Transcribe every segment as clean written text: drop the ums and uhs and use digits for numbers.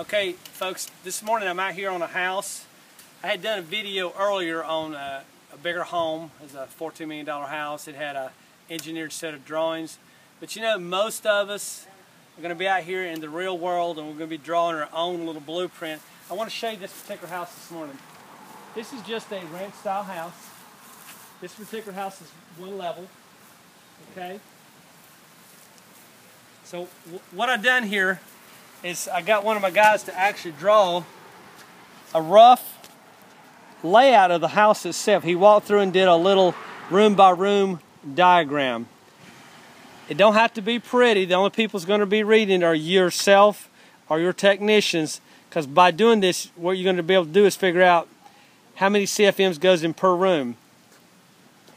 Okay folks, this morning I'm out here on a house. I had done a video earlier on a bigger home. It was a $14 million house. It had an engineered set of drawings. But you know, most of us are going to be out here in the real world and we're going to be drawing our own little blueprint. I want to show you this particular house this morning. This is just a ranch style house. This particular house is one level. Okay. So what I've done here is I got one of my guys to actually draw a rough layout of the house itself. He walked through and did a little room by room diagram. It don't have to be pretty. The only people's going to be reading are yourself or your technicians, because by doing this, what you're going to be able to do is figure out how many CFMs goes in per room.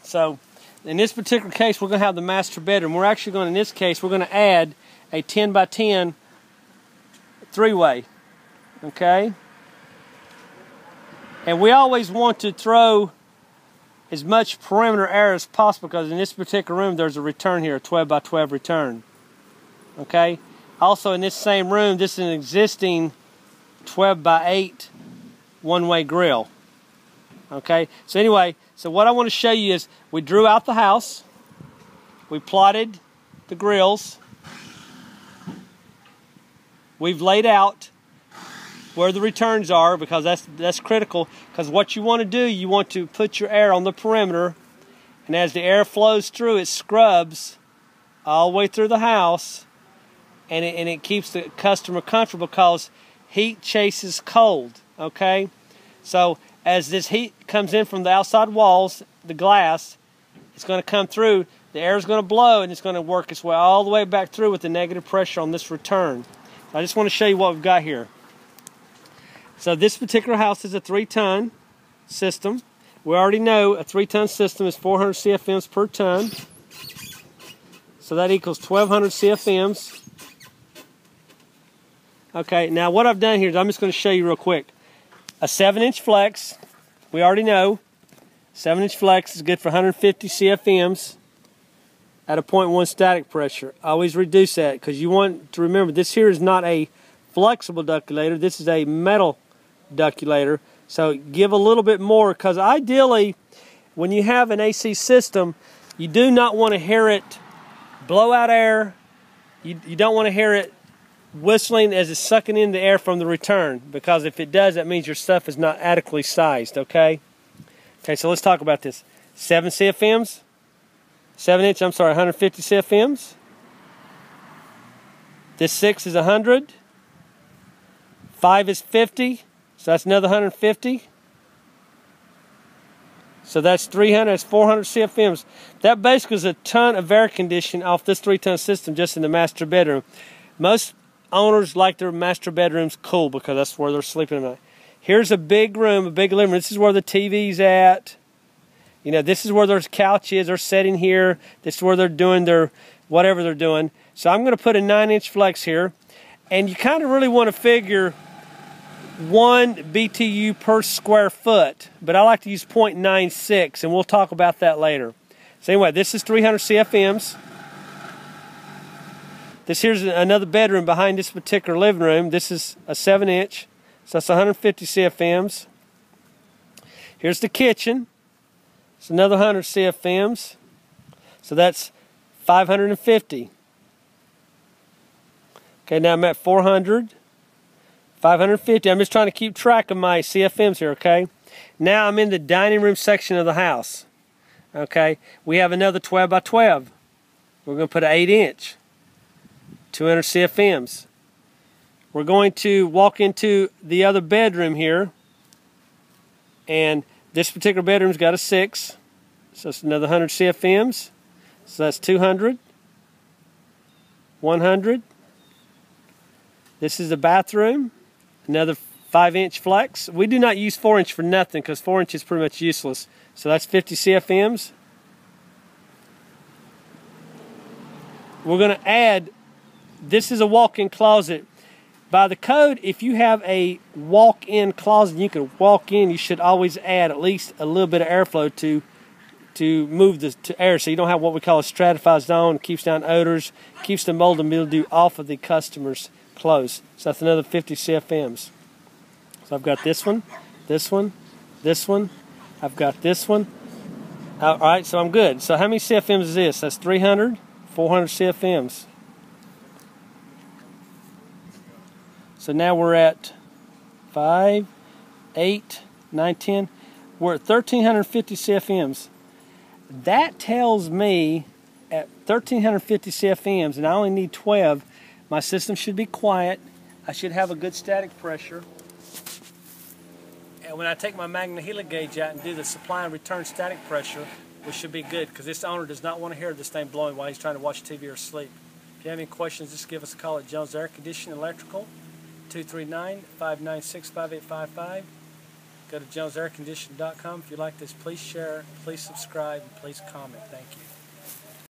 So in this particular case, we're going to have the master bedroom. We're actually going, in this case, we're going to add a 10 by 10 three-way, okay? And we always want to throw as much perimeter area as possible, because in this particular room there's a return here, a 12 by 12 return, okay? Also in this same room, this is an existing 12 by 8 one-way grill, okay? So anyway, so what I want to show you is we drew out the house, we plotted the grills, we've laid out where the returns are, because that's critical, because what you want to do, you want to put your air on the perimeter, and as the air flows through, it scrubs all the way through the house, and it keeps the customer comfortable, because heat chases cold, okay? So as this heat comes in from the outside walls, the glass, it's going to come through, the air is going to blow, and it's going to work its way all the way back through with the negative pressure on this return. I just want to show you what we've got here. So this particular house is a 3-ton system. We already know a 3-ton system is 400 CFMs per ton. So that equals 1,200 CFMs. Okay, now what I've done here is I'm just going to show you real quick. A 7-inch flex, we already know. 7-inch flex is good for 150 CFMs. At a 0.1 static pressure. Always reduce that, because you want to remember this here is not a flexible ductulator, this is a metal ductulator, so give a little bit more, because ideally when you have an AC system you do not want to hear it blow out air, you don't want to hear it whistling as it's sucking in the air from the return, because if it does that means your stuff is not adequately sized, okay? Okay, so let's talk about this. 150 CFMs. This 6 is 100. 5 is 50, so that's another 150. So that's 300, that's 400 CFMs. That basically is a ton of air conditioning off this 3-ton system just in the master bedroom. Most owners like their master bedrooms cool because that's where they're sleeping at night. Here's a big room, a big living room. This is where the TV's at. You know, this is where their couch is, they're sitting here, this is where they're doing their whatever they're doing. So I'm going to put a 9-inch flex here, and you kind of really want to figure 1 BTU per square foot, but I like to use 0.96, and we'll talk about that later. So anyway, this is 300 CFMs. This here's another bedroom behind this particular living room. This is a 7-inch, so that's 150 CFMs. Here's the kitchen. It's another 100 CFMs, so that's 550. Okay, now I'm at 400, 550. I'm just trying to keep track of my CFMs here, okay? Now I'm in the dining room section of the house, okay? We have another 12 by 12. We're going to put an 8-inch, 200 CFMs. We're going to walk into the other bedroom here, and this particular bedroom's got a 6, so it's another 100 CFMs, so that's 200, 100. This is the bathroom, another 5-inch flex. We do not use 4-inch for nothing, because 4-inch is pretty much useless, so that's 50 CFMs. We're going to add, this is a walk-in closet. By the code, if you have a walk-in closet and you can walk in, you should always add at least a little bit of airflow to move the air, so you don't have what we call a stratified zone. It keeps down odors, keeps the mold and mildew off of the customer's close. So that's another 50 CFMs. So I've got this one, this one, this one. I've got this one. All right, so I'm good. So how many CFMs is this? That's 300, 400 CFMs. So now we're at 5, 8, 9, 10. We're at 1,350 CFMs. That tells me at 1,350 CFMs, and I only need 12, my system should be quiet. I should have a good static pressure. And when I take my Magna Helix gauge out and do the supply and return static pressure, which should be good, because this owner does not want to hear this thing blowing while he's trying to watch TV or sleep. If you have any questions, just give us a call at Jones Air Condition Electrical. 239-596-5855. Go to JonesAirConditioning.com. If you like this, please share, please subscribe, and please comment. Thank you.